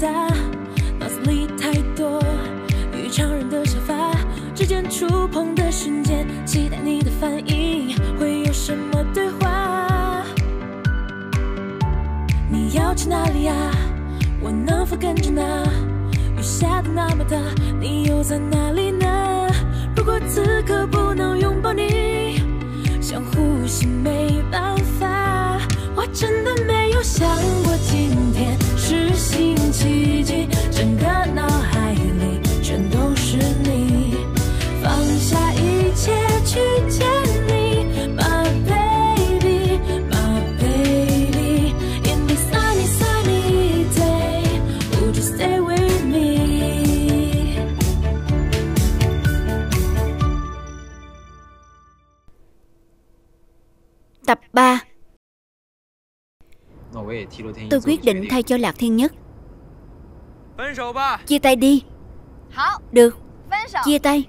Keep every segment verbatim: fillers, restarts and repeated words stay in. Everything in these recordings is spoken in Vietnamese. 大，脑子里太多与常人的想法之间触碰的瞬间，期待你的反应会有什么对话？你要去哪里呀？我能否跟着呢？雨下的那么大，你又在哪里呢？如果此刻不能拥抱你，想呼吸没办法，我真的没有想过今天是星期几，整个脑海里全都是你，放下一切去见你 ，My baby, my baby, in this sunny sunny day, would you stay with me? Tập ba. Tôi quyết định thay cho Lạc Thiên Nhất. Chia tay đi. Được. Chia tay.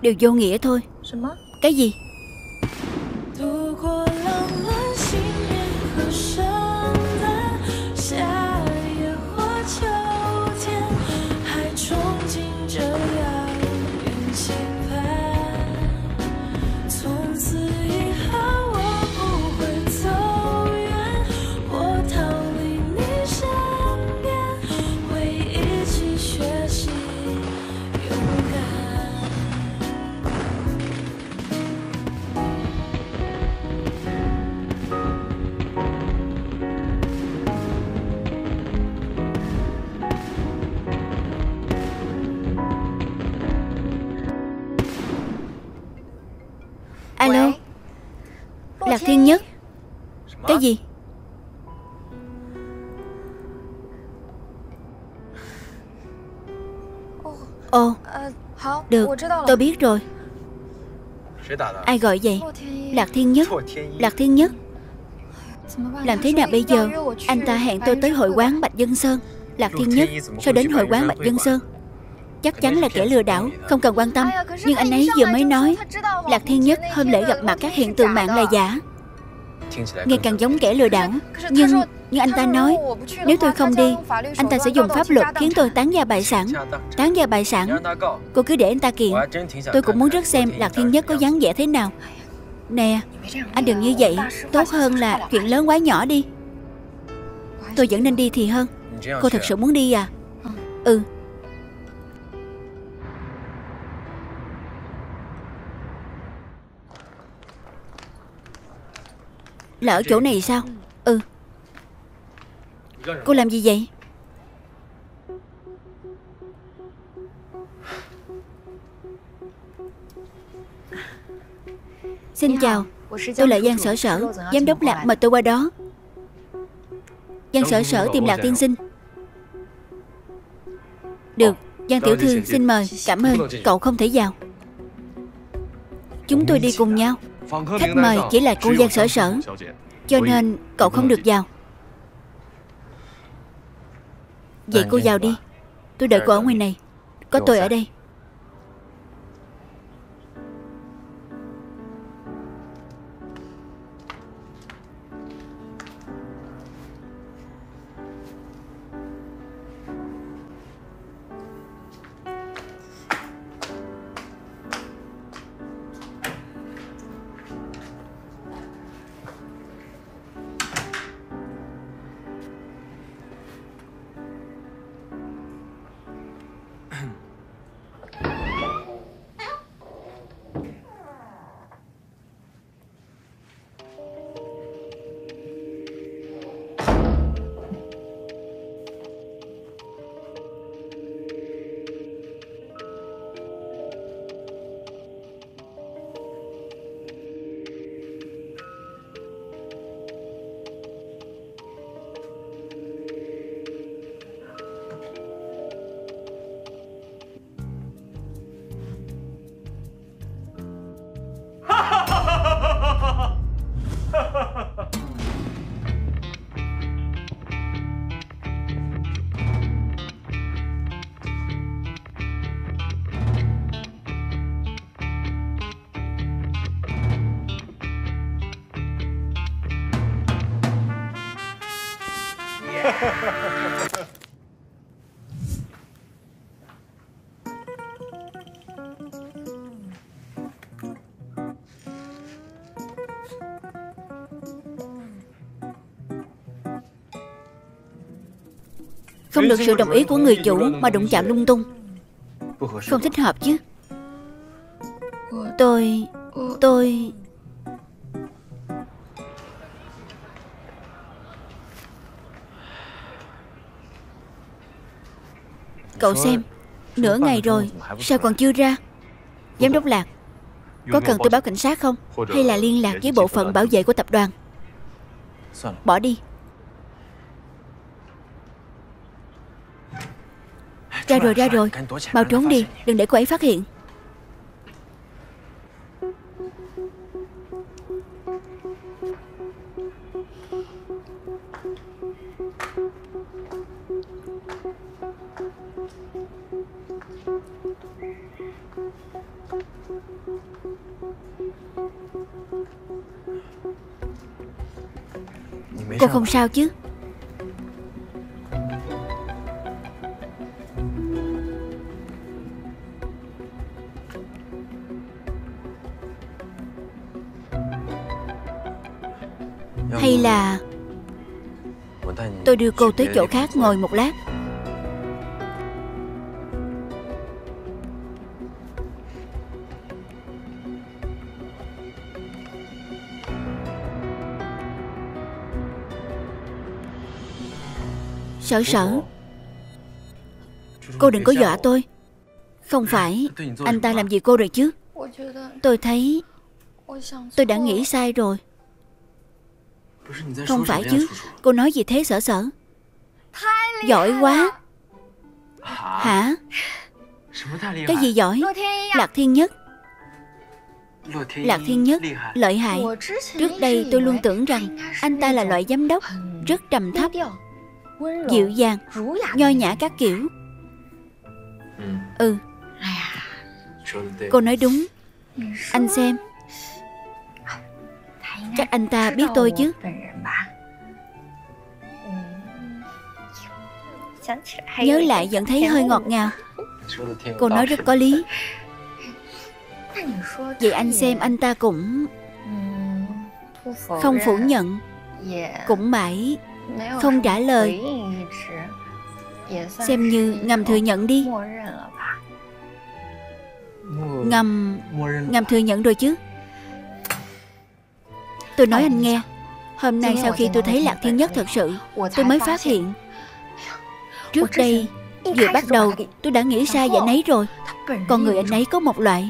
Đều vô nghĩa thôi. Cái gì? Alo, Lạc Thiên Nhất. Cái gì? Ồ, được, tôi biết rồi. Ai gọi vậy? Lạc Thiên Nhất. Lạc Thiên Nhất. Làm thế nào bây giờ? Anh ta hẹn tôi tới hội quán Bạch Vân Sơn. Lạc Thiên Nhất cho đến hội quán Bạch Vân Sơn. Chắc chắn là kẻ lừa đảo, không cần quan tâm. Nhưng anh ấy vừa mới nói Lạc Thiên Nhất hôm lễ gặp mặt các hiện tượng mạng là giả. Nghe càng giống kẻ lừa đảo. Nhưng nhưng anh ta nói nếu tôi không đi, anh ta sẽ dùng pháp luật khiến tôi tán gia bại sản. Tán gia bại sản? Cô cứ để anh ta kiện. Tôi cũng muốn rất xem Lạc Thiên Nhất có dáng vẻ thế nào. Nè, anh đừng như vậy. Tốt hơn là chuyện lớn quá nhỏ đi. Tôi vẫn nên đi thì hơn. Cô thật sự muốn đi à? Ừ. Là ở chỗ này sao? Ừ. Cô làm gì vậy? Xin chào, tôi là Giang Sở Sở, giám đốc Lạc mời tôi qua đó. Giang Sở Sở tìm Lạc tiên sinh. Được, Giang tiểu thư xin mời. Cảm ơn, cậu không thể vào. Chúng tôi đi cùng nhau. Khách mời chỉ là cô Giang Sở Sở, cho nên cậu không được vào. Vậy cô vào đi, tôi đợi cô ở ngoài này. Có tôi ở đây. Không được sự đồng ý của người chủ mà đụng chạm lung tung, không thích hợp chứ. Tôi... tôi... Cậu xem, nửa ngày rồi, sao còn chưa ra? Giám đốc Lạc, có cần tôi báo cảnh sát không? Hay là liên lạc với bộ phận bảo vệ của tập đoàn? Bỏ đi. Ra rồi, ra rồi, mau trốn đi, đừng để cô ấy phát hiện. Cô không sao chứ? Hay là tôi đưa cô tới chỗ khác ngồi một lát. Sở Sở, cô đừng có dọa tôi. Không phải anh ta làm gì cô rồi chứ? Tôi thấy tôi đã nghĩ sai rồi. Không phải chứ? Cô nói gì thế Sở Sở? Giỏi quá. Hả? Cái gì giỏi? Lạc Thiên Nhất. Lạc Thiên Nhất lợi hại. Trước đây tôi luôn tưởng rằng anh ta là loại giám đốc rất trầm thấp, dịu dàng, nho nhã các kiểu. Ừ, cô nói đúng. Anh xem, chắc anh ta biết tôi chứ. Nhớ lại vẫn thấy hơi ngọt ngào. Cô nói rất có lý. Vậy anh xem anh ta cũng không phủ nhận, cũng mãi không trả lời, xem như ngầm thừa nhận đi. Ngầm Ngầm thừa nhận rồi chứ. Tôi nói anh nghe, hôm nay sau khi tôi thấy Lạc Thiên Nhất thật sự, tôi mới phát hiện. Trước đây vừa bắt đầu tôi đã nghĩ sai vậy nấy rồi. Còn người anh ấy có một loại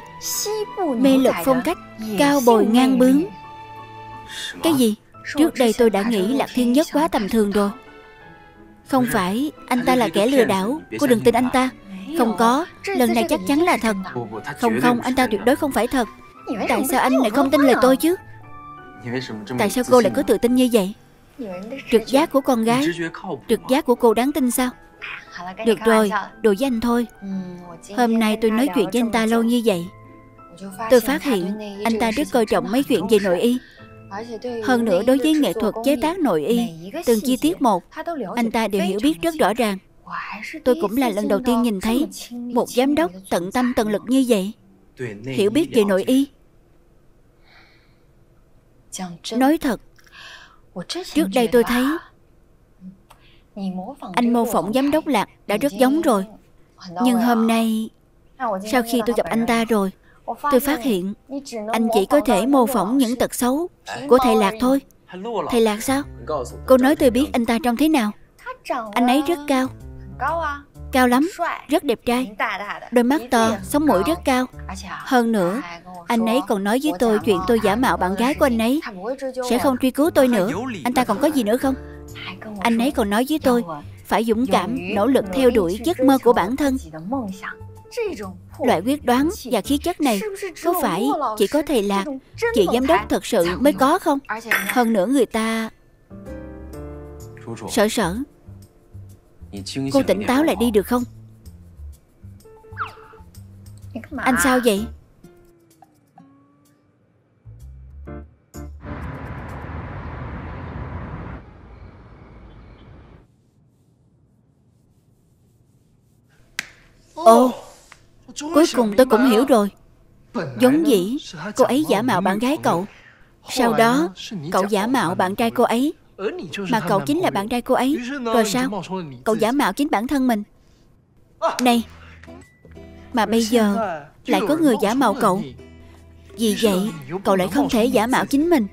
mê lực phong cách cao bồi ngang bướng. Cái gì? Trước đây tôi đã nghĩ Lạc Thiên Nhất quá tầm thường rồi. Không phải, anh ta là kẻ lừa đảo, cô đừng tin anh ta. Không có, lần này chắc chắn là thật. Không không, anh ta tuyệt đối không phải thật. Tại sao anh lại không tin lời tôi chứ? Tại sao cô lại có tự tin như vậy? Trực giác của con gái, trực giác của cô đáng tin sao? Được rồi, đùa với anh thôi. Hôm nay tôi nói chuyện với anh ta lâu như vậy, tôi phát hiện anh ta rất coi trọng mấy chuyện về nội y. Hơn nữa đối với nghệ thuật chế tác nội y, từng chi tiết một, anh ta đều hiểu biết rất rõ ràng. Tôi cũng là lần đầu tiên nhìn thấy một giám đốc tận tâm tận lực như vậy, hiểu biết về nội y. Nói thật, trước đây tôi thấy anh mô phỏng giám đốc Lạc đã rất giống rồi. Nhưng hôm nay, sau khi tôi gặp anh ta rồi, tôi phát hiện anh chỉ có thể mô phỏng những tật xấu của thầy Lạc thôi. Thầy Lạc sao? Cô nói tôi biết anh ta trông thế nào. Anh ấy rất cao. Cao lắm, rất đẹp trai. Đôi mắt to, sống mũi rất cao. Hơn nữa, anh ấy còn nói với tôi chuyện tôi giả mạo bạn gái của anh ấy sẽ không truy cứu tôi nữa. Anh ta còn có gì nữa không? Anh ấy còn nói với tôi phải dũng cảm, nỗ lực theo đuổi giấc mơ của bản thân. Loại quyết đoán và khí chất này có phải chỉ có thầy Lạc, chị giám đốc thật sự mới có không? Hơn nữa người ta... Sở Sở, cô tỉnh táo lại đi được không? Anh sao vậy? Ồ, cuối cùng tôi cũng hiểu rồi. Giống dĩ cô ấy giả mạo bạn gái cậu, sau đó cậu giả mạo bạn trai cô ấy, mà cậu chính là bạn trai cô ấy. Rồi sao? Cậu giả mạo chính bản thân mình. Này, mà bây giờ lại có người giả mạo cậu. Vì vậy cậu lại không thể giả mạo chính mình.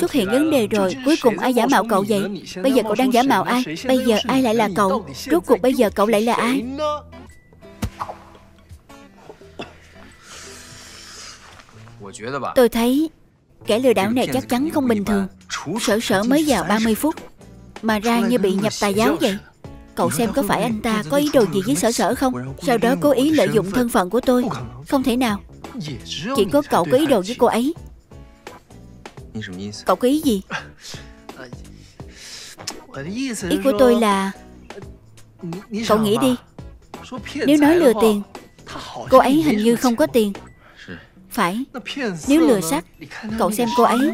Xuất hiện vấn đề rồi. Cuối cùng ai giả mạo cậu vậy? Bây giờ cậu đang giả mạo ai? Bây giờ ai lại là cậu? Rốt cuộc bây giờ cậu lại là ai? Tôi thấy kẻ lừa đảo này chắc chắn không bình thường. Sở Sở mới vào ba mươi phút mà ra như bị nhập tà giáo vậy. Cậu xem có phải anh ta có ý đồ gì với Sở Sở không? Sau đó cố ý lợi dụng thân phận của tôi. Không thể nào. Chỉ có cậu có ý đồ với cô ấy. Cậu có ý gì? Ý của tôi là cậu nghĩ đi. Nếu nói lừa tiền, cô ấy hình như không có tiền. Phải. Nếu lừa sắc, cậu xem cô ấy,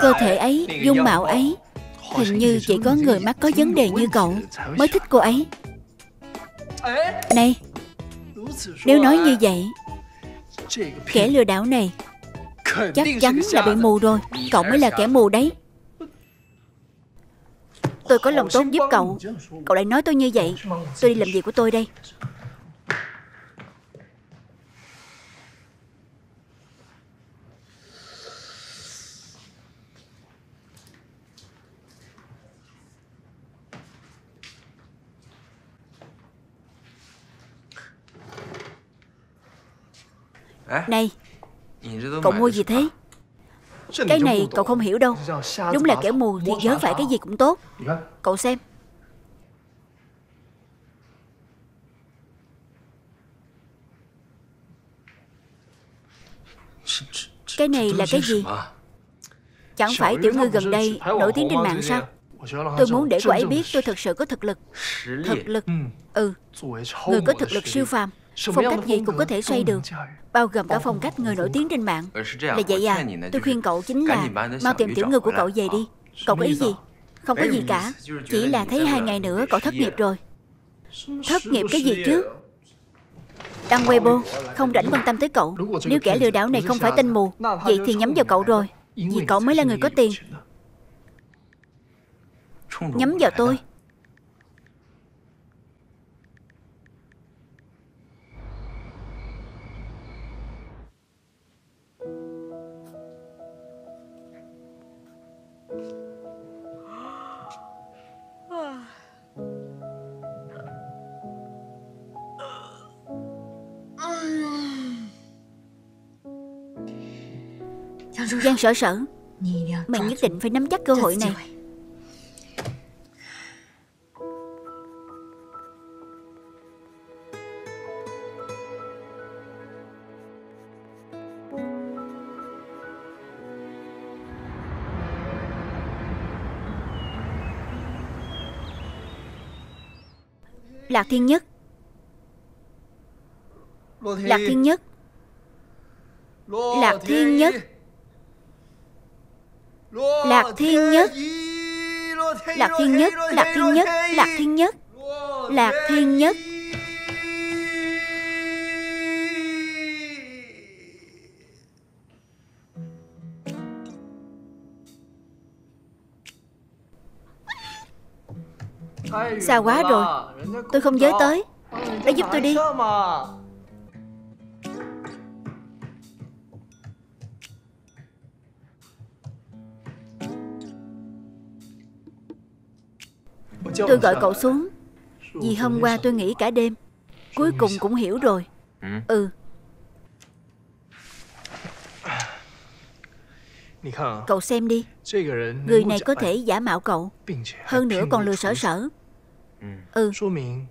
cơ thể ấy, dung mạo ấy, hình như chỉ có người mắc có vấn đề như cậu mới thích cô ấy. Này, nếu nói như vậy, kẻ lừa đảo này chắc chắn là bị mù rồi. Cậu mới là kẻ mù đấy. Tôi có lòng tốt giúp cậu, cậu lại nói tôi như vậy. Tôi đi làm việc của tôi đây. Này, cậu mua gì thế? Cái này cậu không hiểu đâu. Đúng là kẻ mù thì vớ phải cái gì cũng tốt. Cậu xem. Cái này là cái gì? Chẳng phải Tiểu Ngư gần đây nổi tiếng trên mạng sao? Tôi muốn để cô ấy biết tôi thật sự có thực lực. Thực lực. Ừ, người có thực lực siêu phàm, phong cách gì cũng có thể xoay được, bao gồm cả phong cách người nổi tiếng trên mạng. Là vậy à? Tôi khuyên cậu chính là mau tìm Tiểu Ngư của cậu về đi. Cậu có ý gì? Không có gì cả. Chỉ là thấy hai ngày nữa cậu thất nghiệp rồi. Thất nghiệp cái gì chứ? Đăng Weibo, không rảnh quan tâm tới cậu. Nếu kẻ lừa đảo này không phải tên mù, vậy thì nhắm vào cậu rồi. Vì cậu mới là người có tiền. Nhắm vào tôi. Giang Sở Sở, mày nhất định phải nắm chắc cơ hội này. Lạc Thiên Nhất, Lạc Thiên Nhất, Lạc Thiên Nhất, Lạc Thiên Nhất, Lạc Thiên Nhất, Lạc Thiên Nhất, Lạc Thiên Nhất, Lạc Thiên Nhất. Xa quá rồi, tôi không giới tới. Để giúp tôi đi. Tôi gọi cậu xuống vì hôm qua tôi nghĩ cả đêm. Cuối cùng cũng hiểu rồi. Ừ. Cậu xem đi. Người này có thể giả mạo cậu, hơn nữa còn lừa Sở Sở. Ừ,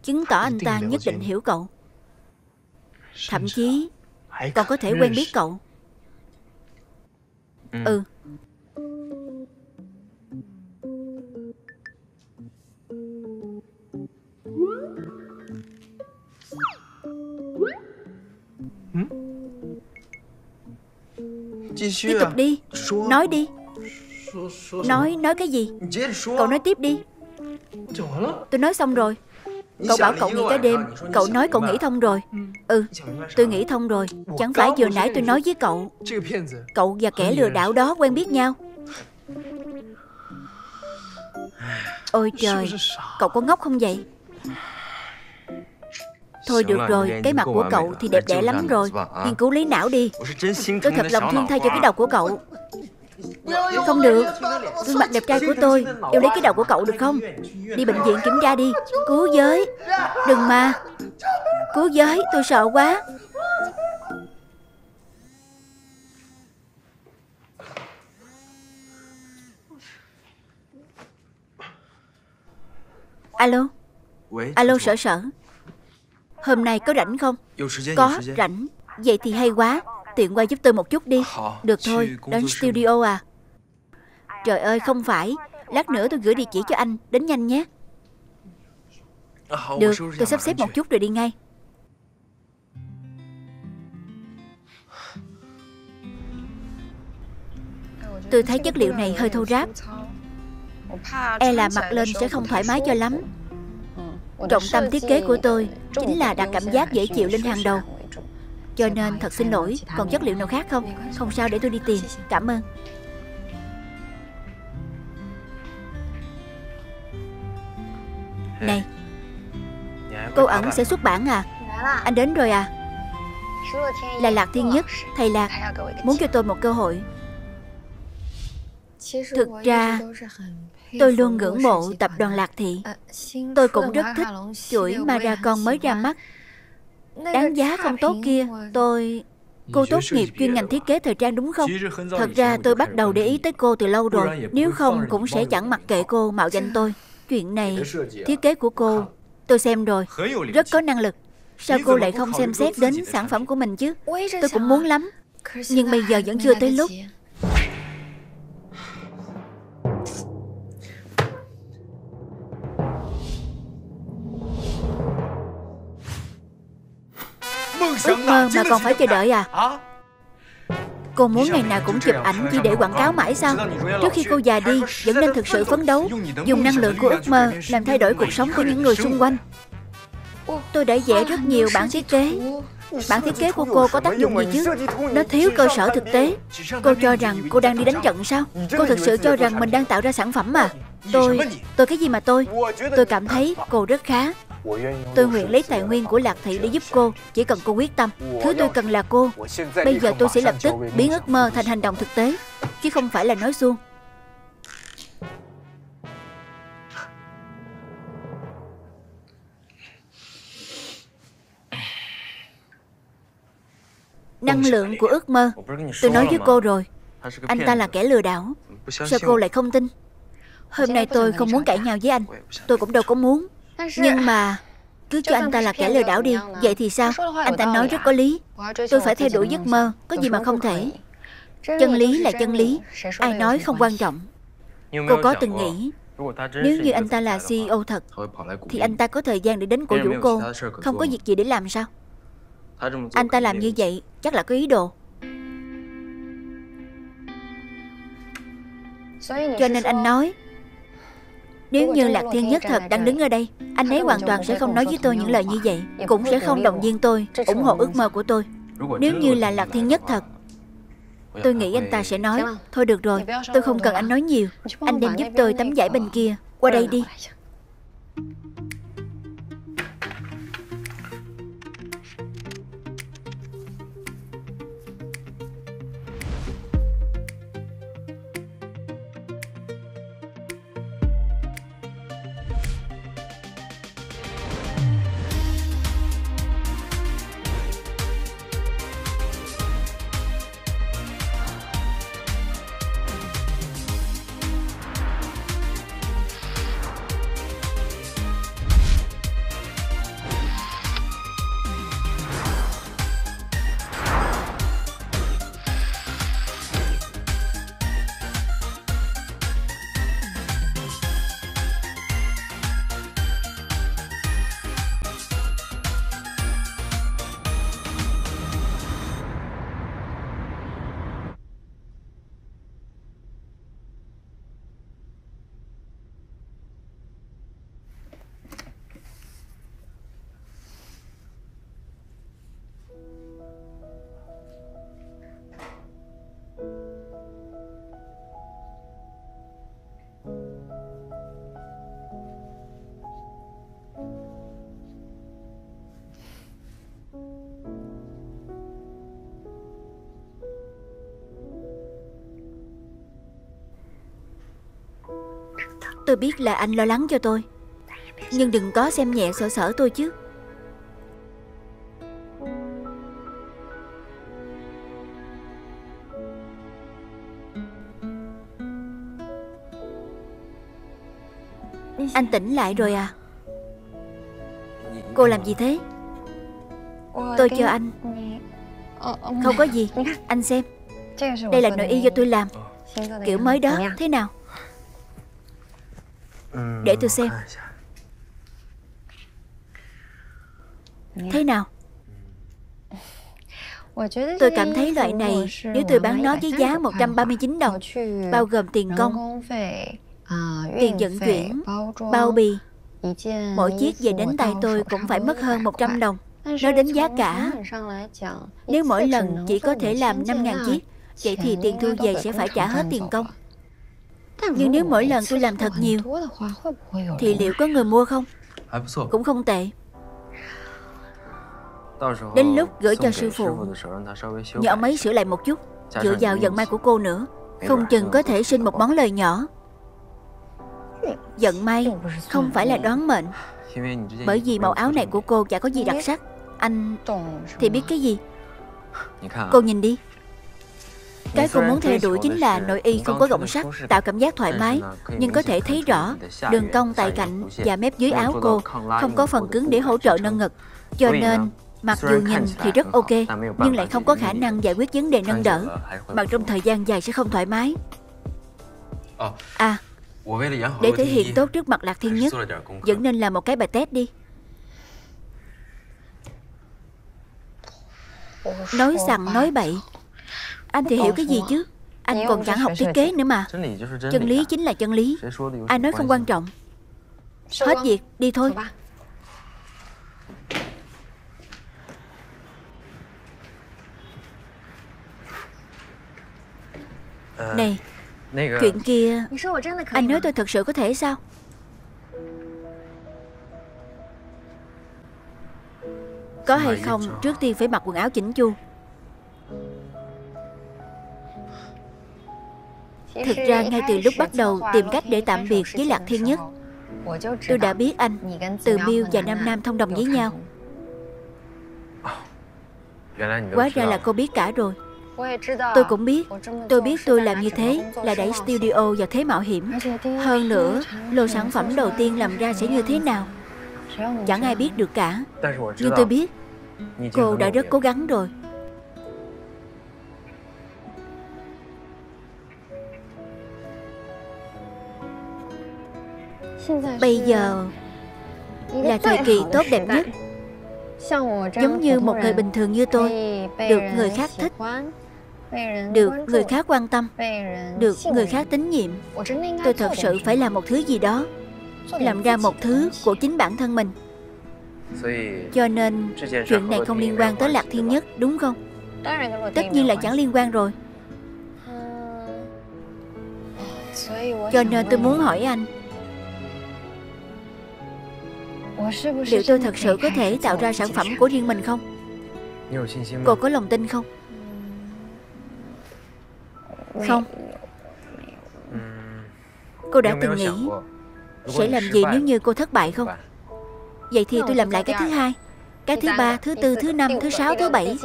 chứng tỏ anh ta nhất định hiểu cậu, thậm chí còn có thể quen biết cậu. Ừ. Tiếp tục đi. Nói đi. Nói, nói cái gì? Cậu nói tiếp đi. Tôi nói xong rồi. Cậu bảo cậu nghĩ tới đêm. Cậu nói cậu nghĩ thông rồi. Ừ, tôi nghĩ thông rồi. Chẳng phải vừa nãy tôi nói với cậu, cậu và kẻ lừa đảo đó quen biết nhau. Ôi trời, cậu có ngốc không vậy? Thôi được rồi, cái mặt của cậu thì đẹp đẽ lắm rồi. Nghiên cứu lý não đi. Tôi thật lòng thương thay cho cái đầu của cậu. Không được. Gương mặt đẹp trai của tôi, yêu lấy cái đầu của cậu được không? Đi bệnh viện kiểm tra đi. Cứu giới. Đừng mà. Cứu giới, tôi sợ quá. Alo. Alo Sở Sở, hôm nay có rảnh không? Có, rảnh. Vậy thì hay quá. Tiện qua giúp tôi một chút đi. Được thôi, đến studio à? Trời ơi, không phải. Lát nữa tôi gửi địa chỉ cho anh, đến nhanh nhé. Được, tôi sắp xếp một chút rồi đi ngay. Tôi thấy chất liệu này hơi thô ráp, e là mặc lên sẽ không thoải mái cho lắm. Trọng tâm thiết kế của tôi chính là đặt cảm giác dễ chịu lên hàng đầu. Cho nên thật xin lỗi, còn chất liệu nào khác không? Không sao, để tôi đi tìm. Cảm ơn. Này, cô ẩn sẽ xuất bản à? Anh đến rồi à? Là Lạc Thiên Nhất. Thầy Lạc muốn cho tôi một cơ hội. Thực ra tôi luôn ngưỡng mộ tập đoàn Lạc Thị. Tôi cũng rất thích chuỗi Maracon mới ra mắt. Đáng giá không tốt kia, tôi... Cô tốt nghiệp chuyên ngành thiết kế thời trang đúng không? Thật ra tôi bắt đầu để ý tới cô từ lâu rồi. Nếu không cũng sẽ chẳng mặc kệ cô mạo danh tôi. Chuyện này, thiết kế của cô, tôi xem rồi, rất có năng lực. Sao cô lại không xem xét đến sản phẩm của mình chứ? Tôi cũng muốn lắm, nhưng bây giờ vẫn chưa tới lúc. Ước mơ mà còn phải chờ đợi à? Cô muốn ngày nào cũng chụp ảnh chỉ để quảng cáo mãi sao? Trước khi cô già đi, vẫn nên thực sự phấn đấu, dùng năng lượng của ước mơ làm thay đổi cuộc sống của những người xung quanh. Tôi đã vẽ rất nhiều bản thiết kế. Bản thiết kế của cô có tác dụng gì chứ? Nó thiếu cơ sở thực tế. Cô cho rằng cô đang đi đánh trận sao? Cô thực sự cho rằng mình đang tạo ra sản phẩm à? Tôi... tôi cái gì mà tôi? Tôi cảm thấy cô rất khá. Tôi nguyện lấy tài nguyên của Lạc Thị để giúp cô. Chỉ cần cô quyết tâm. Thứ tôi cần là cô. Bây giờ tôi sẽ lập tức biến ước mơ thành hành động thực tế, chứ không phải là nói suông. Năng lượng của ước mơ. Tôi nói với cô rồi, anh ta là kẻ lừa đảo. Sao cô lại không tin? Hôm nay tôi không muốn cãi nhau với anh. Tôi cũng đâu có muốn. Nhưng mà cứ cho anh ta là kẻ lừa đảo đi. Vậy thì sao? Anh ta nói rất có lý. Tôi phải theo đuổi giấc mơ, có gì mà không thể. Chân lý là chân lý, ai nói không quan trọng. Cô có từng nghĩ nếu như anh ta là xê e ô thật thì anh ta có thời gian để đến cổ vũ cô, không có việc gì để làm sao? Anh ta làm như vậy chắc là có ý đồ. Cho nên anh nói, nếu như Lạc Thiên Nhất thật đang đứng ở đây, anh ấy hoàn toàn sẽ không nói với tôi những lời như vậy, cũng sẽ không động viên tôi, ủng hộ ước mơ của tôi. Nếu như là Lạc Thiên Nhất thật, tôi nghĩ anh ta sẽ nói, thôi được rồi, tôi không cần anh nói nhiều, anh đem giúp tôi tấm vải bên kia, qua đây đi. Tôi biết là anh lo lắng cho tôi, nhưng đừng có xem nhẹ Sở Sở tôi chứ. Anh tỉnh lại rồi à? Cô làm gì thế? Tôi cho anh. Không có gì, anh xem. Đây là nội y do tôi làm, kiểu mới đó, thế nào? Để tôi xem. Thế nào? Tôi cảm thấy loại này, nếu tôi bán nó với giá một trăm ba mươi chín đồng, bao gồm tiền công, tiền vận chuyển, bao bì, mỗi chiếc về đến tay tôi cũng phải mất hơn một trăm đồng. Nói đến giá cả, nếu mỗi lần chỉ có thể làm năm nghìn chiếc, vậy thì tiền thu về sẽ phải trả hết tiền công. Nhưng nếu mỗi lần tôi làm thật nhiều, thì liệu có người mua không? Cũng không tệ. Đến lúc gửi cho sư phụ, nhờ ông ấy sửa lại một chút, dựa vào vận may của cô nữa, không chừng có thể xin một món lời nhỏ. Vận may không phải là đoán mệnh. Bởi vì màu áo này của cô chả có gì đặc sắc. Anh thì biết cái gì? Cô nhìn đi. Cái cô muốn theo đuổi chính là nội y không có gọng sắt, tạo cảm giác thoải mái, nhưng có thể thấy rõ đường cong tại cạnh và mép dưới áo cô không có phần cứng để hỗ trợ nâng ngực. Cho nên mặc dù nhìn thì rất ok, nhưng lại không có khả năng giải quyết vấn đề nâng đỡ. Mặc trong thời gian dài sẽ không thoải mái. À, để thể hiện tốt trước mặt Lạc Thiên Nhất, vẫn nên làm một cái bài test đi. Nói rằng nói bậy. Anh thì hiểu cái gì chứ? Anh còn chẳng học thiết kế nữa mà. Chân lý chính là chân lý, ai nói không quan trọng. Hết việc, đi thôi. Này, chuyện kia, anh nói tôi thật sự có thể sao? Có hay không, trước tiên phải mặc quần áo chỉnh chu. Thực ra ngay từ lúc bắt đầu tìm cách để tạm biệt với Lạc Thiên Nhất, tôi đã biết anh, Từ Miêu và Nam Nam thông đồng với nhau. Hóa ra là cô biết cả rồi. Tôi cũng biết. Tôi biết tôi làm như thế là đẩy studio vào thế mạo hiểm. Hơn nữa, lô sản phẩm đầu tiên làm ra sẽ như thế nào chẳng ai biết được cả. Nhưng tôi biết cô đã rất cố gắng rồi. Bây giờ là thời kỳ tốt đẹp nhất. Giống như một người bình thường như tôi, được người khác thích, được người khác quan tâm, được người khác tín nhiệm, tôi thật sự phải làm một thứ gì đó, làm ra một thứ của chính bản thân mình. Cho nên chuyện này không liên quan tới Lạc Thiên Nhất, đúng không? Tất nhiên là chẳng liên quan rồi. Cho nên tôi muốn hỏi anh, liệu tôi thật sự có thể tạo ra sản phẩm của riêng mình không? Cô có lòng tin không? Không. Cô đã từng nghĩ sẽ làm gì nếu như cô thất bại không? Vậy thì tôi làm lại cái thứ hai, cái thứ ba, thứ tư, thứ năm, thứ sáu, thứ bảy,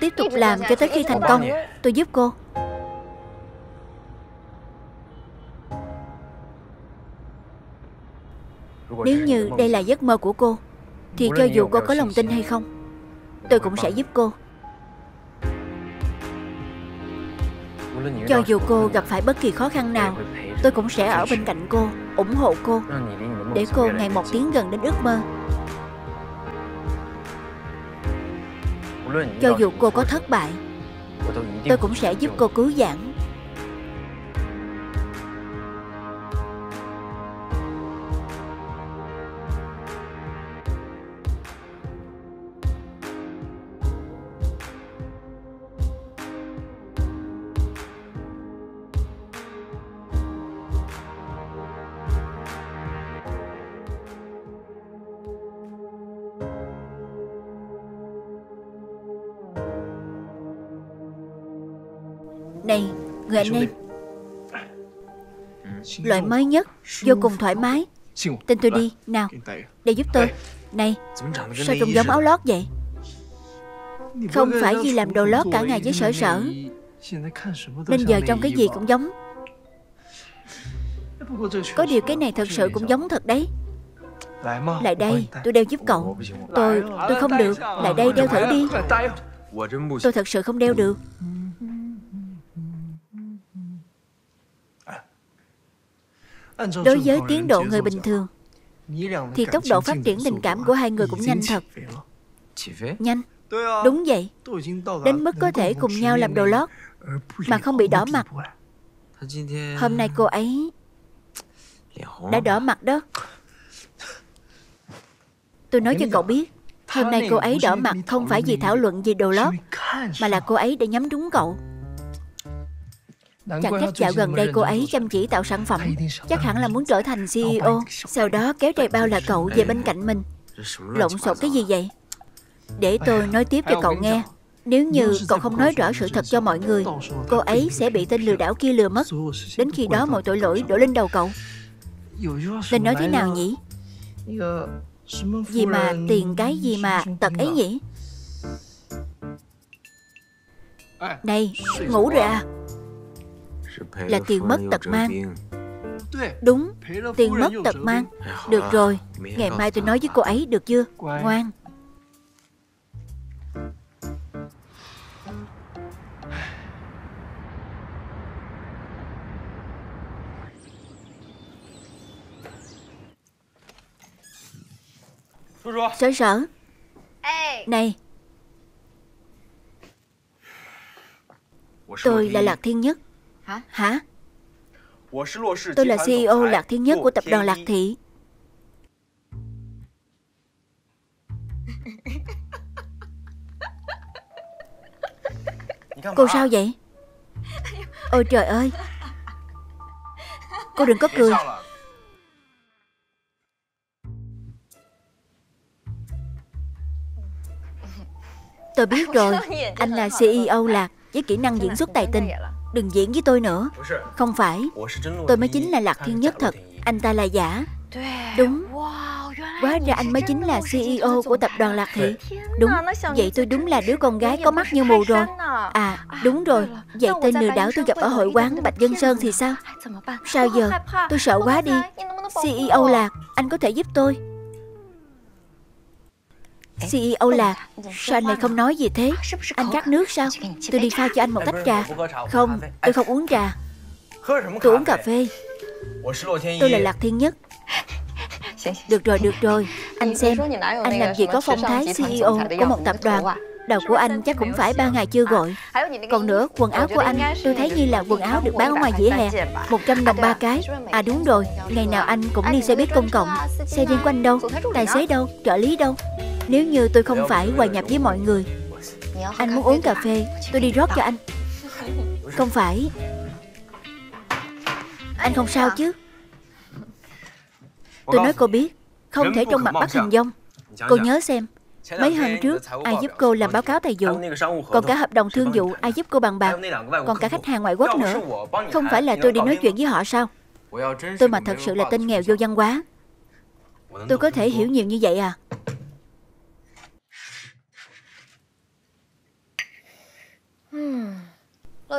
tiếp tục làm cho tới khi thành công. Tôi giúp cô. Nếu như đây là giấc mơ của cô, thì cho dù cô có lòng tin hay không, tôi cũng sẽ giúp cô. Cho dù cô gặp phải bất kỳ khó khăn nào, tôi cũng sẽ ở bên cạnh cô, ủng hộ cô, để cô ngày một tiến gần đến ước mơ. Cho dù cô có thất bại, tôi cũng sẽ giúp cô cứu vãn. Này, người anh em, loại mới nhất, vô cùng thoải mái. Tin tôi đi, nào, để giúp tôi. Này, sao trông giống áo lót vậy? Không phải Duy làm đồ lót cả ngày với Sở Sở, nên giờ trong cái gì cũng giống. Có điều cái này thật sự cũng giống thật đấy. Lại đây, tôi đeo giúp cậu. Tôi, tôi không được. Lại đây đeo thử đi. Tôi thật sự không đeo được. Đối với tiến độ người bình thường thì tốc độ phát triển tình cảm của hai người cũng nhanh thật. Nhanh, đúng vậy. Đến mức có thể cùng nhau làm đồ lót mà không bị đỏ mặt. Hôm nay cô ấy đã đỏ mặt đó. Tôi nói cho cậu biết, hôm nay cô ấy đỏ mặt không phải vì thảo luận về đồ lót, mà là cô ấy đã nhắm trúng cậu. Chẳng trách dạo gần đây cô ấy chăm chỉ tạo sản phẩm, chắc hẳn là muốn trở thành xê e ô. Sau đó kéo trai bao là cậu về bên cạnh mình. Lộn xộn cái gì vậy? Để tôi nói tiếp cho cậu nghe. Nếu như cậu không nói rõ sự thật cho mọi người, cô ấy sẽ bị tên lừa đảo kia lừa mất. Đến khi đó mọi tội lỗi đổ lên đầu cậu. Nên nói thế nào nhỉ? Gì mà tiền cái gì mà tật ấy nhỉ? Này, ngủ rồi à? Là tiền mất tật mang. Đúng, tiền mất tật mang. Được rồi, ngày mai tôi nói với cô ấy được chưa? Ngoan. Sở Sở. Này, tôi là Lạc Thiên Nhất. Hả? Tôi là xê e ô Lạc Thiên Nhất của tập đoàn Lạc Thị. Cô sao vậy? Ôi trời ơi, cô đừng có cười. Tôi biết rồi, anh là xê e ô Lạc với kỹ năng diễn xuất tài tình. Đừng diễn với tôi nữa. Không phải, tôi mới chính là Lạc Thiên Nhất thật, anh ta là giả. Đúng. Quá ra anh mới chính là xê e ô của tập đoàn Lạc Thị. Đúng, vậy tôi đúng là đứa con gái có mắt như mù rồi. À, đúng rồi, vậy tên lừa đảo tôi gặp ở hội quán Bạch Vân Sơn thì sao? Sao giờ? Tôi sợ quá đi. xê e ô Lạc, anh có thể giúp tôi? xê e ô Lạc, sao anh này không nói gì thế? Anh khát nước sao? Tôi đi pha cho anh một tách trà. Không, tôi không uống trà. Tôi uống cà phê. Tôi là Lạc Thiên Nhất. Được rồi, được rồi. Anh xem, anh làm gì có phong thái xê e ô của một tập đoàn. Đầu của anh chắc cũng phải ba ngày chưa gọi. Còn nữa, quần áo của anh tôi thấy như là quần áo được bán ở ngoài vỉa hè, một trăm đồng ba cái. À đúng rồi, ngày nào anh cũng đi xe buýt công cộng. Xe riêng của anh đâu? Tài xế đâu? Trợ lý đâu? Nếu như tôi không phải hòa nhập với mọi người. Anh muốn uống cà phê, tôi đi rót cho anh. Không phải. Anh không sao chứ? Tôi nói cô biết, không thể trông mặt bắt hình dong. Cô nhớ xem, mấy hôm trước ai giúp cô làm báo cáo tài vụ, còn cả hợp đồng thương vụ ai giúp cô bàn bạc, còn cả khách hàng ngoại quốc nữa. Không phải là tôi đi nói chuyện với họ sao? Tôi mà thật sự là tên nghèo vô văn hóa, tôi có thể hiểu nhiều như vậy à?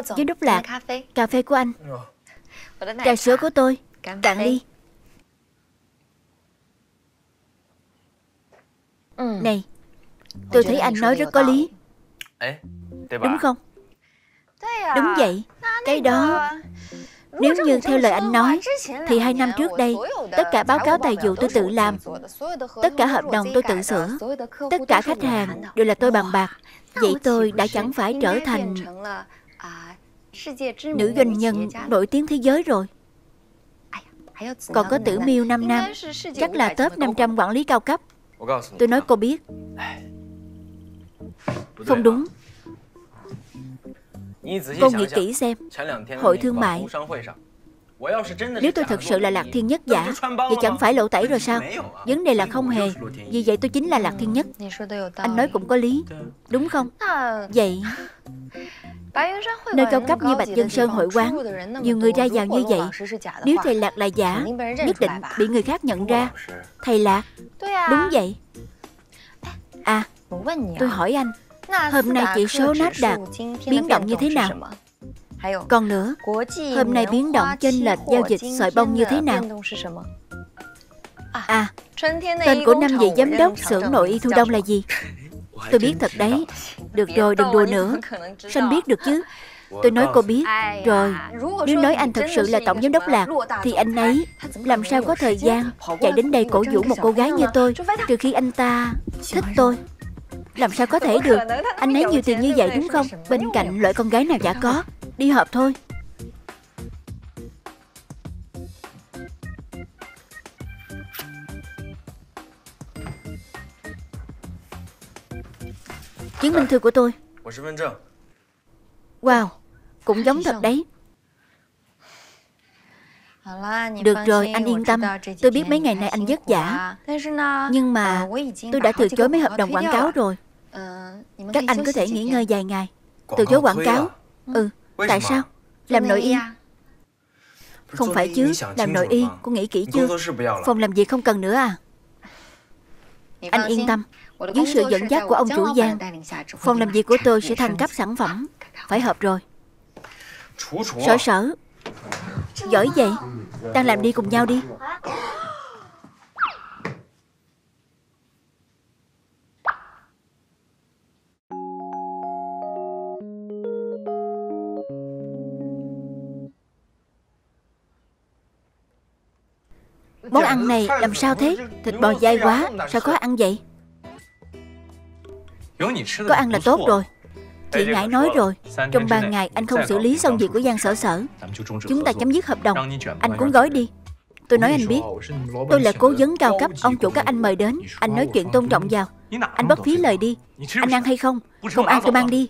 Với Đúc Lạc, cà phê của anh, trà sữa của tôi, bạn đi. Này, tôi thấy anh nói rất có lý. Đúng không? Đúng vậy. Cái đó, nếu như theo lời anh nói, thì hai năm trước đây, tất cả báo cáo tài vụ tôi tự làm, tất cả hợp đồng tôi tự sửa, tất cả khách hàng đều là tôi bàn bạc. Vậy tôi đã chẳng phải trở thành nữ doanh nhân nổi tiếng thế giới rồi. Còn có Tử Miêu Nam Nam, chắc là top năm trăm quản lý cao cấp. Tôi nói cô biết. Không đúng. Cô nghĩ kỹ xem. Hội thương mại, nếu tôi thật sự là Lạc Thiên Nhất giả, vậy chẳng phải lộ tẩy rồi sao? Vấn đề là không hề. Vì vậy tôi chính là Lạc Thiên Nhất. Anh nói cũng có lý, đúng không? Vậy Nơi cao cấp như Bạch Vân Sơn hội quán, nhiều người ra vào như vậy, nếu thầy Lạc là giả, nhất định bị người khác nhận ra. Thầy Lạc, đúng vậy. À, tôi hỏi anh, hôm nay chỉ số nát đạt biến động như thế nào? Còn nữa, hôm nay biến động chênh lệch giao dịch sợi bông như thế nào? À, tên của năm vị giám đốc xưởng nội y thu đông là gì? Tôi biết thật đấy. Được rồi, đừng đùa nữa. Sao anh biết được chứ? Tôi nói cô biết. Rồi, nếu nói anh thật sự là tổng giám đốc Lạc, thì anh ấy làm sao có thời gian chạy đến đây cổ vũ một cô gái như tôi, trừ khi anh ta thích tôi. Làm sao có thể được? Anh ấy nhiều tiền như vậy đúng không? Bên cạnh loại con gái nào chả có. Đi họp thôi. Chứng minh thư của tôi. Wow, cũng giống thật đấy. Được rồi, anh yên tâm. Tôi biết mấy ngày nay anh vất vả, nhưng mà tôi đã từ chối mấy hợp đồng quảng cáo rồi. Các anh có thể nghỉ ngơi vài ngày. Từ chối quảng cáo? Ừ, tại sao? Làm nội y? Không phải chứ, làm nội y, cô nghĩ kỹ chưa? Phòng làm việc không cần nữa à? Anh yên tâm, dưới sự dẫn dắt của ông chủ Giang, phòng làm việc của tôi sẽ thăng cấp sản phẩm. Phải hợp rồi. Sở Sở, giỏi vậy, đang làm đi cùng nhau đi. Món ăn này làm sao thế? Thịt bò dai quá, sao khó ăn vậy? Có ăn là tốt rồi. Chị Ngải nói rồi, trong ba ngày anh không xử lý xong việc của Giang Sở Sở, chúng ta chấm dứt hợp đồng. Anh cuốn gói đi. Tôi nói anh biết, tôi là cố vấn cao cấp ông chủ các anh mời đến. Anh nói chuyện tôn trọng vào. Anh bất phí lời đi. Anh ăn hay không? Không ăn tôi mang đi.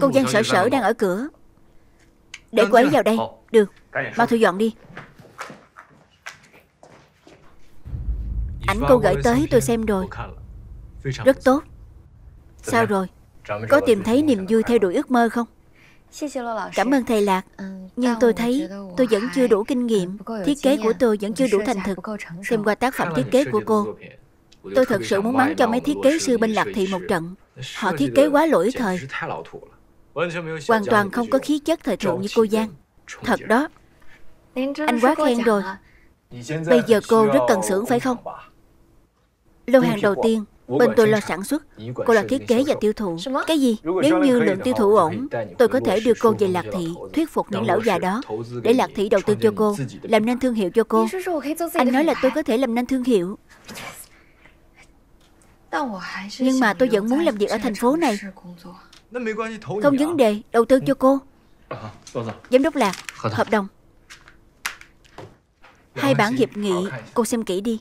Cô Giang Sở Sở đang ở cửa. Để cô ấy vào đây. Được, mau thu dọn đi. Ảnh cô gửi tới tôi xem rồi. Rất tốt. Sao rồi? Có tìm thấy niềm vui theo đuổi ước mơ không? Cảm ơn thầy Lạc. Nhưng tôi thấy tôi vẫn chưa đủ kinh nghiệm. Thiết kế của tôi vẫn chưa đủ thành thực. Xem qua tác phẩm thiết kế của cô, tôi thật sự muốn mắng cho mấy thiết kế sư bên Lạc Thị một trận. Họ thiết kế quá lỗi thời, hoàn toàn không có khí chất thời thượng như cô Giang. Thật đó. Anh quá khen rồi. Bây giờ cô rất cần xưởng phải không? Lô hàng đầu tiên, bên tôi lo sản xuất, cô là thiết kế và tiêu thụ. Cái gì? Nếu như lượng tiêu thụ ổn, tôi có thể đưa cô về Lạc Thị, thuyết phục những lão già đó, để Lạc Thị đầu tư cho cô, làm nên thương hiệu cho cô. Anh nói là tôi có thể làm nên thương hiệu. Nhưng mà tôi vẫn muốn làm việc ở thành phố này. Không vấn đề, đầu tư cho cô. Giám đốc Lạc, hợp đồng. Hai bản hiệp nghị, cô xem kỹ đi.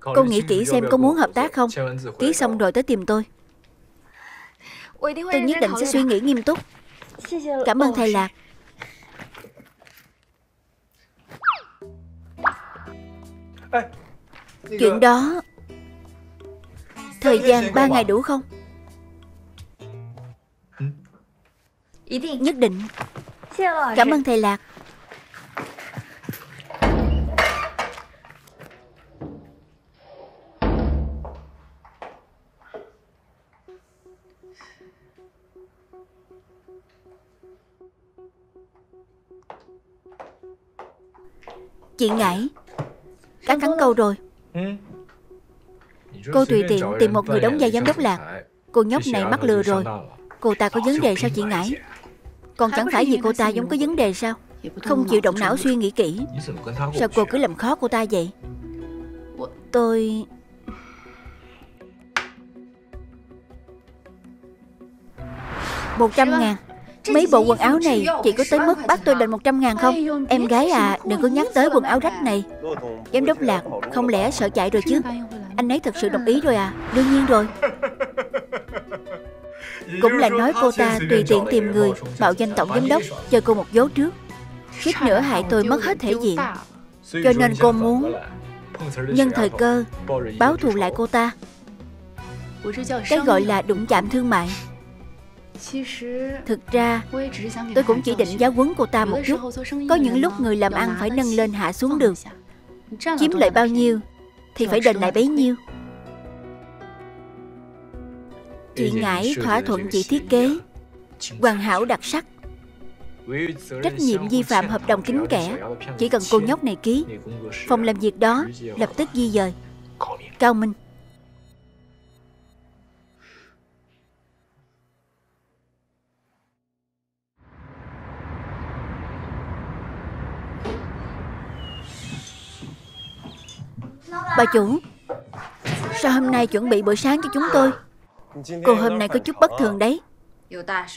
Cô nghĩ kỹ xem có muốn hợp tác không. Ký xong rồi tới tìm tôi. Tôi nhất định sẽ suy nghĩ nghiêm túc. Cảm ơn thầy Lạc. Chuyện đó, thời gian ba ngày đủ không? Nhất định. Cảm ơn thầy Lạc. Chị Ngải, đã cắn câu rồi. Cô tùy tiện tìm một người đóng vai giám đốc Lạc. Cô nhóc này mắc lừa rồi. Cô ta có vấn đề sao chị Ngải? Còn chẳng phải vì cô ta giống có vấn đề sao? Không chịu động não suy nghĩ kỹ. Sao cô cứ làm khó cô ta vậy? Tôi... một trăm ngàn. Mấy bộ quần áo này chỉ có tới mức bắt tôi đền một trăm ngàn không? Em gái à, đừng có nhắc tới quần áo rách này. Giám đốc Lạc, không lẽ sợ chạy rồi chứ? Anh ấy thật sự đồng ý rồi à? Đương nhiên rồi. Cũng là nói cô ta tùy tiện tìm người mạo danh tổng giám đốc, chơi cô một vố trước, suýt nữa hại tôi mất hết thể diện. Cho nên cô muốn nhân thời cơ báo thù lại cô ta. Cái gọi là đụng chạm thương mại. Thực ra tôi cũng chỉ định giáo huấn cô ta một chút. Có những lúc người làm ăn phải nâng lên hạ xuống được. Chiếm lợi bao nhiêu thì phải đền lại bấy nhiêu. Chị Ngải thỏa thuận chị thiết kế hoàn hảo đặc sắc. Trách nhiệm vi phạm hợp đồng kín kẽ chỉ cần cô nhóc này ký, phòng làm việc đó lập tức di dời. Cao minh. Bà chủ, sao hôm nay chuẩn bị bữa sáng cho chúng tôi? Cô hôm nay có chút bất thường đấy.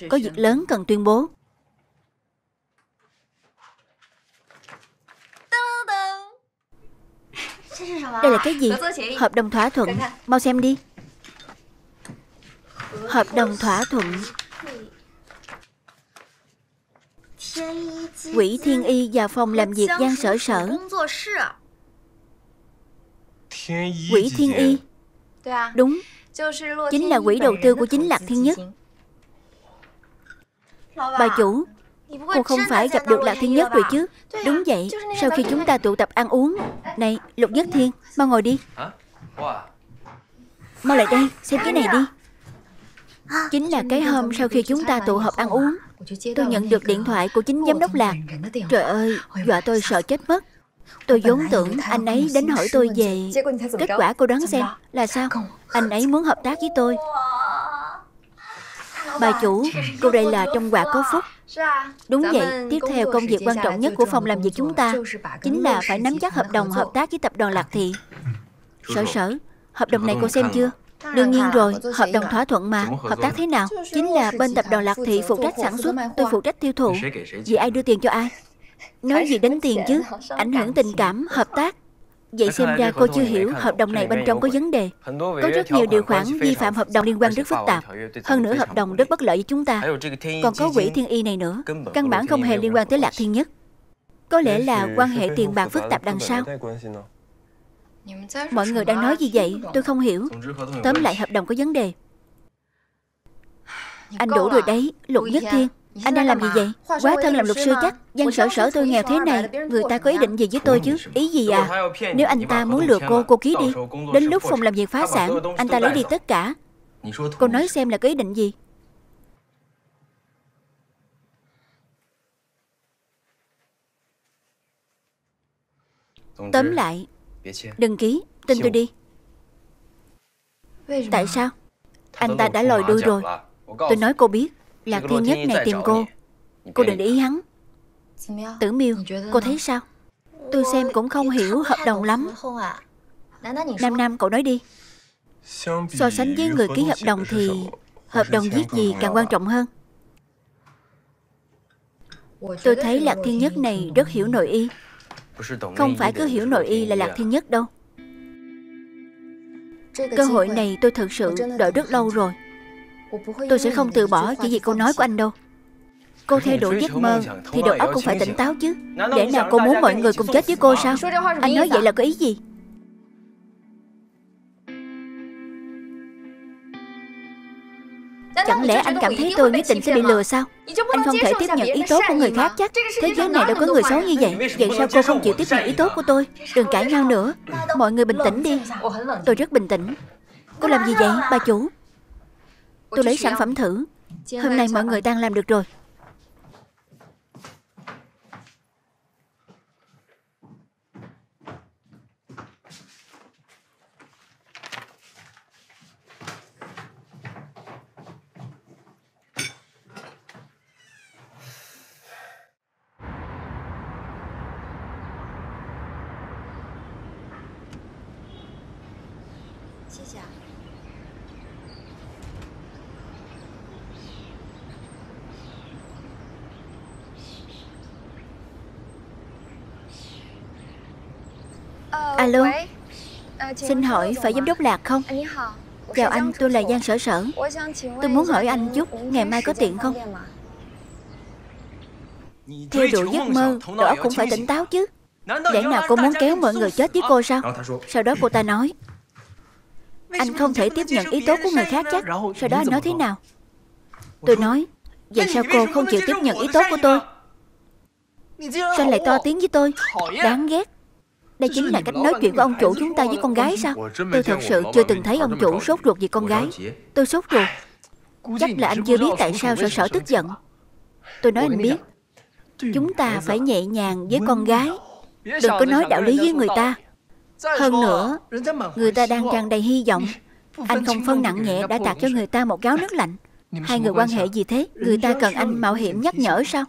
Có việc lớn cần tuyên bố. Đây là cái gì? Hợp đồng thỏa thuận. Mau xem đi. Hợp đồng thỏa thuận. Quỷ Thiên Y và phòng làm việc Giang Sở Sở. Quỷ Thiên Y. Đúng, chính là quỹ đầu tư của chính Lạc Thiên Nhất. Bà chủ, cô không phải gặp được Lạc Thiên Nhất rồi chứ? Đúng vậy, sau khi chúng ta tụ tập ăn uống. Này, Lục Nhất Thiên, mau ngồi đi. Mau lại đây, xem cái này đi. Chính là cái hôm sau khi chúng ta tụ họp ăn uống, tôi nhận được điện thoại của chính giám đốc Lạc. Trời ơi, dọa tôi sợ chết mất. Tôi vốn tưởng anh ấy đến hỏi tôi về. Kết quả cô đoán xem là sao? Anh ấy muốn hợp tác với tôi. Bà chủ, cô đây là trong quả có phúc. Đúng vậy, tiếp theo công việc quan trọng nhất của phòng làm việc chúng ta chính là phải nắm chắc hợp đồng hợp tác với tập đoàn Lạc Thị. Sở Sở, hợp đồng này cô xem chưa? Đương nhiên rồi, hợp đồng thỏa thuận mà. Hợp tác thế nào? Chính là bên tập đoàn Lạc Thị phụ trách sản xuất, tôi phụ trách tiêu thụ. Vì ai đưa tiền cho ai? Nói gì đến tiền chứ, ảnh hưởng tình cảm, hợp tác. Vậy xem ra cô chưa hiểu hợp đồng này bên trong có vấn đề. Có rất nhiều điều khoản vi phạm hợp đồng liên quan rất phức tạp. Hơn nữa hợp đồng rất bất lợi với chúng ta. Còn có Quỹ Thiên Y này nữa, căn bản không hề liên quan tới Lạc Thiên Nhất. Có lẽ là quan hệ tiền bạc phức tạp đằng sau. Mọi người đang nói gì vậy? Tôi không hiểu. Tóm lại hợp đồng có vấn đề. Anh đủ rồi đấy, Lục Nhất Thiên. Anh đang làm gì vậy? Quá thân làm luật sư chắc. Giang Sở Sở tôi nghèo thế này, người ta có ý định gì với tôi chứ? Ý gì à? Nếu anh ta muốn lừa cô, cô ký đi. Đến lúc phòng làm việc phá sản, anh ta lấy đi tất cả. Cô nói xem là có ý định gì? Tóm lại, đừng ký, tin tôi đi. Tại sao? Anh ta đã lòi đuôi rồi. Tôi nói cô biết. Lạc Thiên Nhất này tìm cô, cô đừng để ý hắn. Tử Miêu, cô thấy sao? Tôi xem cũng không hiểu hợp đồng lắm. Nam Nam, cậu nói đi. So sánh với người ký hợp đồng thì hợp đồng viết gì càng quan trọng hơn. Tôi thấy Lạc Thiên Nhất này rất hiểu nội y. Không phải cứ hiểu nội y là Lạc Thiên Nhất đâu. Cơ hội này tôi thực sự đợi rất lâu rồi. Tôi sẽ không từ bỏ chỉ vì câu nói của anh đâu. Cô theo đuổi giấc mơ thì đầu óc cũng phải tỉnh táo chứ. Để nào cô muốn mọi người cùng chết với cô sao? Anh nói vậy là có ý gì? Chẳng lẽ anh cảm thấy tôi nhất định sẽ bị lừa sao? Anh không thể tiếp nhận ý tốt của người khác chắc. Thế giới này đâu có người xấu như vậy. Vậy sao cô không chịu tiếp nhận ý tốt của tôi? Đừng cãi nhau nữa. Mọi người bình tĩnh đi. Tôi rất bình tĩnh. Cô làm gì vậy, bà chủ? Tôi lấy sản phẩm thử. Hôm nay mọi người đang làm được rồi. Alo, xin hỏi phải giám đốc Lạc không? Chào anh, tôi là Giang Sở Sở. Tôi muốn hỏi anh chút, ngày mai có tiện không? Theo đuổi giấc mơ, đầu óc cũng phải tỉnh táo chứ. Lẽ nào cô muốn kéo mọi người chết với cô sao? Sau đó cô ta nói, anh không thể tiếp nhận ý tốt của người khác chắc. Sau đó anh nói thế nào? Tôi nói, vậy sao cô không chịu tiếp nhận ý tốt của tôi? Sao anh lại to tiếng với tôi? Đáng ghét. Đây chính là cách nói chuyện của ông chủ chúng ta với con gái sao? Tôi thật sự chưa từng thấy ông chủ sốt ruột vì con gái. Tôi sốt ruột. Chắc là anh chưa biết tại sao Sở Sở tức giận. Tôi nói anh biết, chúng ta phải nhẹ nhàng với con gái, đừng có nói đạo lý với người ta. Hơn nữa, người ta đang tràn đầy hy vọng. Anh không phân nặng nhẹ đã tạt cho người ta một gáo nước lạnh. Hai người quan hệ gì thế? Người ta cần anh mạo hiểm nhắc nhở sao?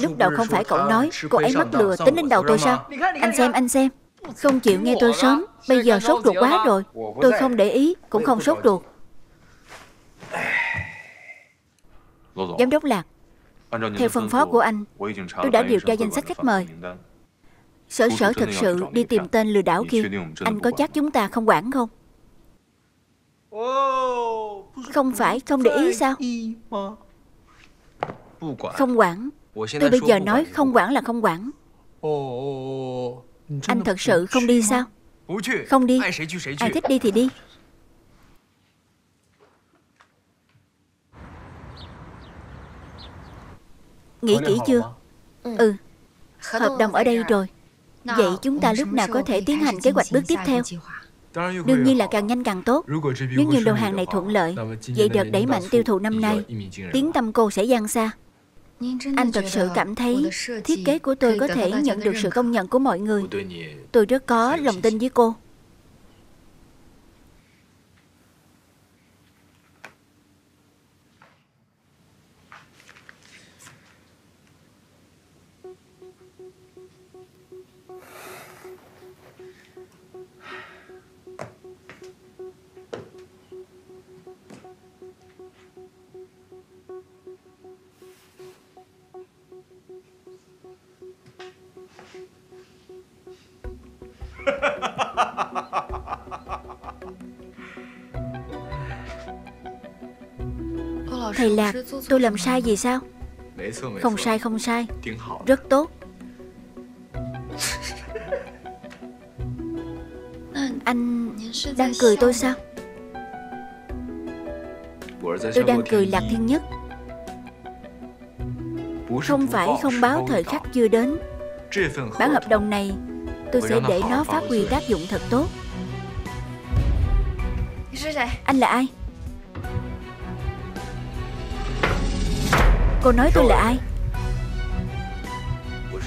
Lúc đầu không phải cậu nói cô ấy mắc lừa tính đến đầu tôi sao? Anh xem, anh xem, không chịu nghe tôi sớm. Bây giờ sốt ruột quá rồi. Tôi không để ý, cũng không sốt ruột. Giám đốc Lạc, theo phân phó của anh, tôi đã điều tra danh sách khách mời. Sở Sở thực sự đi tìm tên lừa đảo kia. Anh có chắc chúng ta không quản không? Không phải không để ý sao? Không quản. Tôi bây giờ nói không quản là không quản. Anh thật sự không đi sao? Không đi. Ai thích đi thì đi. Nghĩ kỹ chưa? Ừ. Hợp đồng ở đây rồi. Vậy chúng ta lúc nào có thể tiến hành kế hoạch bước tiếp theo? Đương nhiên là càng nhanh càng tốt. Nếu như đồ hàng này thuận lợi, vậy đợt đẩy mạnh tiêu thụ năm nay, tiếng tăm cô sẽ vang xa. Anh thật sự cảm thấy thiết kế của tôi có thể nhận được sự công nhận của mọi người? Tôi rất có lòng tin với cô. Thầy Lạc, tôi làm sai gì sao? Không sai, không sai. Rất tốt. Anh đang cười tôi sao? Tôi đang cười Lạc Thiên Nhất. Không phải không báo thời khắc chưa đến. Bản hợp đồng này tôi sẽ để nó phát huy tác dụng thật tốt. Anh là ai? Cô nói tôi là ai?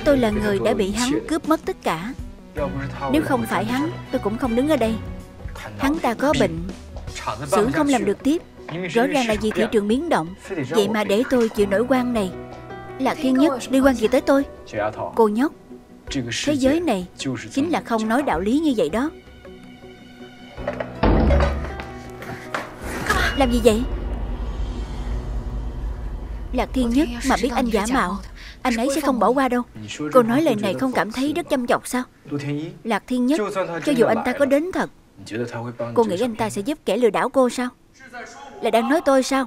Tôi là người đã bị hắn cướp mất tất cả. Nếu không phải hắn, tôi cũng không đứng ở đây. Hắn ta có bệnh, xưởng không làm được tiếp. Rõ ràng là vì thị trường biến động. Vậy mà để tôi chịu nỗi oan này. Lạc Thiên Nhất liên quan gì tới tôi? Cô nhóc, thế giới này chính là không nói đạo lý như vậy đó. Làm gì vậy? Lạc Thiên Nhất mà biết anh giả mạo, anh ấy sẽ không bỏ qua đâu. Cô nói lời này không cảm thấy rất châm chọc sao? Lạc Thiên Nhất, cho dù anh ta có đến thật, cô nghĩ anh ta sẽ giúp kẻ lừa đảo cô sao? Là đang nói tôi sao?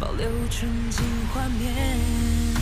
Bảo lưu纯净画面